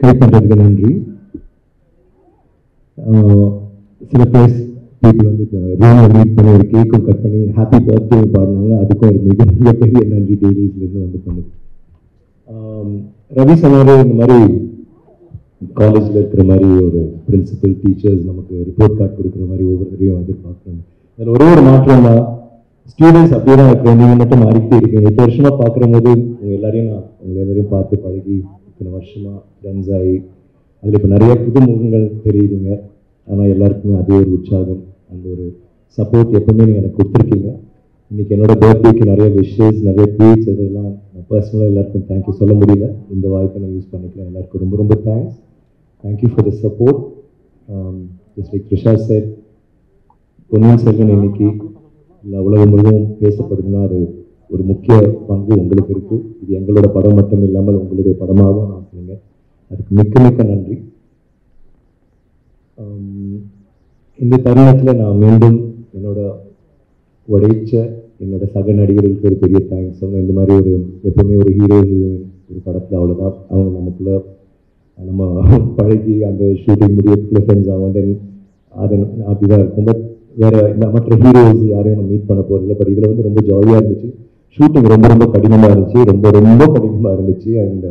Nandri. Some place people on the room meet panni cake cut panni happy birthday paarnaanga adukku or mega periya Nandri Dairies la irundhu vandu pannu. Ravi Samare indha mari college la irukra mari oru principal teachers namakku report card kudukra mari overview adhu paakrom. Adha oru oru maatram da students appo da training mattu maarite irukku. Varshama paakrumbodhu unga ellarium paathu palagi இந்த வருஷமா friends ஆகி அதில் இப்போ நிறைய புது முகங்கள் தெரியுதுங்க. ஆனால் எல்லாருக்குமே அதே ஒரு உற்சாகம், அந்த ஒரு சப்போர்ட் எப்போவுமே நீங்கள் எனக்கு கொடுத்துருக்கீங்க. இன்றைக்கி என்னோடய பர்த்டேக்கு நிறைய விஷஸ், நிறைய ட்வீட்ஸ், இதெல்லாம் நான் பர்சனலாக எல்லாருக்கும் தேங்க்யூ சொல்ல முடியல. இந்த வாய்ப்பை நான் யூஸ் பண்ணிக்கிறேன். எல்லாருக்கும் ரொம்ப ரொம்ப thanks. Thank you for the support. Just like Trisha sir, Ponniyin Selvan இன்னைக்கு இல்லை உலகம் முழுவதும் பேசப்படுதுன்னா அது ஒரு முக்கிய பங்கு உங்களுக்கு இருக்குது. இது எங்களோட படம் மட்டும் இல்லாமல் உங்களுடைய படமாகவும் நான் சொன்னேன். அதுக்கு மிக்க மிக்க நன்றி. இந்த தருணத்தில் நான் மீண்டும் என்னோட உடைச்ச என்னோட சக நடிகர்களுக்கு ஒரு பெரிய தேங்க்ஸ் சொன்னேன். இந்த மாதிரி ஒரு எப்போவுமே ஒரு ஹீரோயின் ஒரு படத்தில் அவ்வளோதான் அவங்க நமக்குள்ளே நம்ம பழகி அந்த ஷூட்டிங் முடியக்குள்ளே ஃப்ரெண்ட்ஸ் ஆகும். தென் அது அப்படிதான் இருக்கும். பட் வேறு மற்ற ஹீரோஸ் யாரையும் நான் மீட் பண்ண போகிறதில்ல. பட் இதில் வந்து ரொம்ப ஜாலியாக இருந்துச்சு. ஷூட்டிங் ரொம்ப ரொம்ப கடினமாக இருந்துச்சு, ரொம்ப ரொம்ப கடினமாக இருந்துச்சு. அண்ட்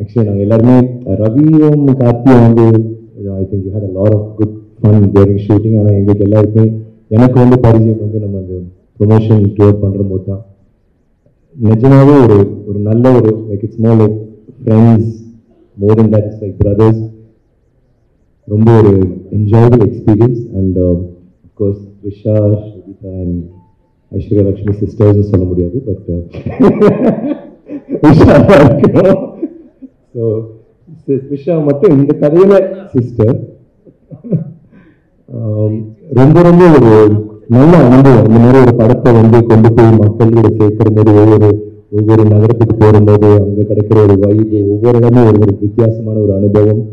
ஆக்சுவலி நாங்கள் எல்லாருமே ரவியும் கார்த்தியும் வந்து I think you had a lot of good fun during shooting. ஆனால் எங்களுக்கு எல்லாருக்குமே எனக்கு வந்து பரிச்சயம் வந்து நம்ம அந்த ப்ரொமோஷன் டூர் பண்ணுற போது தான் நிஜமாகவே ஒரு ஒரு நல்ல ஒரு like it's more like friends, more then that it's like brothers. ரொம்ப ஒரு enjoyable experience. And of course Trisha, Shruthika and Aishwarya Lakshmi சிஸ்டர்ஸ்ன்னு சொல்ல முடியாது, பட் விஷா தான் இருக்கணும். ஸோ விஷா மட்டும் இந்த கதையில சிஸ்டர். ரொம்ப ரொம்ப ஒரு நல்ல அனுபவம். இந்த மாதிரி ஒரு படத்தை வந்து கொண்டு போய் மக்களோட சேர்க்கிற போது ஒவ்வொரு நகரத்துக்கு போகும்போது அங்கே கிடைக்கிற ஒரு வைபு, ஒவ்வொரு இடமும் ஒரு ஒரு வித்தியாசமான ஒரு அனுபவம்.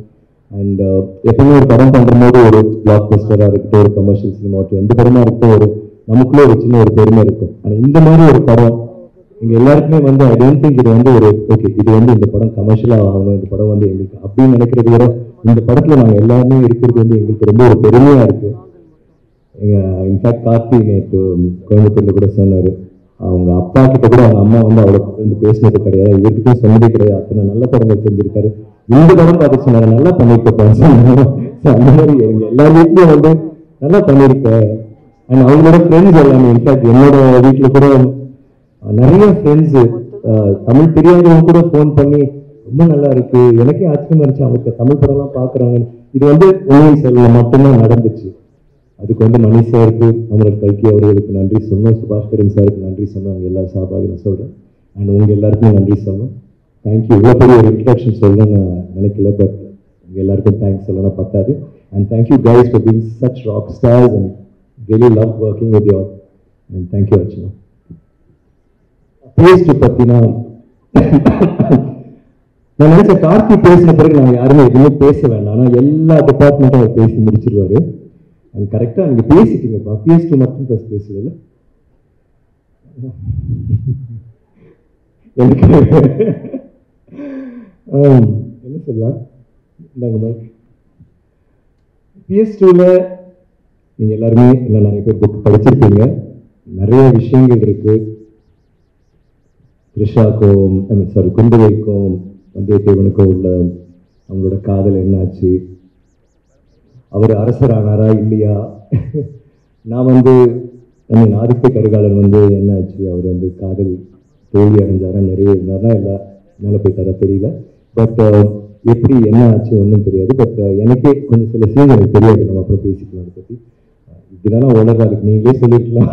அண்ட் எப்பவுமே ஒரு படம் பண்ணுற போது ஒரு பிளாக் பஸ்டராக இருக்கட்டும், ஒரு கமர்ஷியல் சினிமா, எந்த படமாக இருக்கட்டும், ஒரு நமக்குள்ளே ஒரு சின்ன ஒரு பெருமை இருக்கும். ஆனால் இந்த மாதிரி ஒரு படம் இங்கே எல்லாருக்குமே வந்து ஐ டோன்ட் திங்க் இது வந்து ஒரு ஓகே இது வந்து இந்த படம் கமர்ஷியலாக ஆகணும், இந்த படம் வந்து எங்களுக்கு அப்படின்னு நினைக்கிறது விட இந்த படத்தில் நாங்கள் எல்லாருமே இருக்கிறது வந்து எங்களுக்கு ரொம்ப ஒரு பெருமையாக இருக்குது. இன்ஃபேக்ட் கார்த்தி நேற்று கோயம்புத்தூரில் கூட சொன்னார், அவங்க அப்பா கிட்ட கூட அவங்க அம்மா வந்து அவ்வளோ வந்து பேசினது கிடையாது, இவர்கிட்டும் சொன்னதே கிடையாது. அத்தனை நல்ல படங்கள் செஞ்சுருக்காரு, இந்த படம் பார்த்து சொன்னார் நல்லா பண்ணியிருக்கேன் சொன்னாங்க. ஸோ அந்த மாதிரி எங்கள் எல்லா வீட்லேயும் வந்து நல்லா பண்ணியிருக்கேன். அண்ட் அவங்களோட ஃப்ரெண்ட்ஸ் எல்லாமே இன்ஃபேக்ட் என்னோட வீட்டில் கூட நிறைய ஃப்ரெண்ட்ஸு தமிழ் தெரியாதவங்க கூட ஃபோன் பண்ணி ரொம்ப நல்லா இருக்கு, எனக்கே ஆச்சரியமா இருந்துச்சு அவங்க தமிழ் படம்லாம் பார்க்குறாங்கன்னு. இது வந்து பொன்னியின் செல்வன் மட்டும்தான் நடந்துச்சு. அதுக்கு வந்து மணி சாருக்கு, அமரர் கல்கி அவர்களுக்கு நன்றி சொன்னோம், சுபாஷ் கரன் சாருக்கு நன்றி சொன்னோம், அவங்க எல்லாரும் சார்பாக நான் சொல்கிறேன். அண்ட் உங்கள் எல்லாருக்குமே நன்றி சொன்னோம். தேங்க்யூ. இவ்வளோ பெரிய ஒரு இன்ட்ரடக்ஷன் சொல்லணும்னு நான் நினைக்கல, பட் உங்கள் எல்லாருக்கும் தேங்க்ஸ் சொல்லணும்னா பத்தாது. And thank you guys for being such rock stars and really love working with you all. And thank you Archana. Praise to Patina. நான் நினைச்ச கார்த்தி பேசின பிறகு நாங்கள் யாருமே எதுவுமே பேச வேண்டாம், ஆனால் எல்லா டிபார்ட்மெண்ட்டும் அவர் பேசி முடிச்சிருவாரு. அது கரெக்டாக நீங்கள் பேசிட்டீங்கப்பா. பிஎஸ்டி மட்டும் ஃபஸ்ட் பேசல எனக்கு என்ன சொல்லலாம். இந்தாங்க பிஎஸ்டியில் நீங்கள் எல்லாருமே இல்லை நிறைய பேர் புக் படிச்சிருக்கீங்க, நிறைய விஷயங்கள் இருக்குது. த்ரிஷாக்கும் குந்தவைக்கும் வந்தியத்தேவனுக்கும் உள்ள அவங்களோட காதல் என்னாச்சு, அவர் அரசரானாரா இல்லையா, நான் வந்து நம்ம ஆதித்த கரிகாலன் வந்து என்னாச்சு, அவர் வந்து காதல் தோல்வி அடைஞ்சாரா, நிறைவேறினாரா இல்லை மேலே போய் தர தெரியல, பட் எப்படி என்ன ஆச்சு ஒன்றும் தெரியாது. பட் எனக்கே கொஞ்சம் சில சீன் எனக்கு தெரியாது, நம்ம அப்புறம் பேசிக்கலாம் அதை பற்றி. இதெல்லாம் உணர்வாக இருக்கு, நீங்களே சொல்லிக்கலாம்.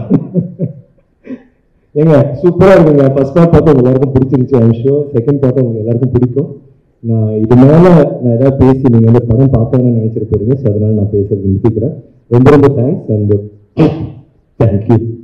ஏங்க சூப்பராக இருக்குங்க. ஃபர்ஸ்ட் பார்ட் பார்த்தா உங்கள் எல்லாருக்கும் பிடிச்சிருச்சு, ஐம் ஷூர். செகண்ட் பார்த்து உங்களுக்கு எல்லாருக்கும் பிடிக்கும். நான் இது மேலே நான் ஏதாவது பேசி நீங்கள் வந்து படம் பார்ப்பாங்கன்னு நினச்சிட்டு போகிறீங்க. ஸோ அதனால் நான் பேசுறது நிறுத்திக்கிறேன். ரொம்ப ரொம்ப தேங்க்ஸ் அண்ட் தேங்க்யூ.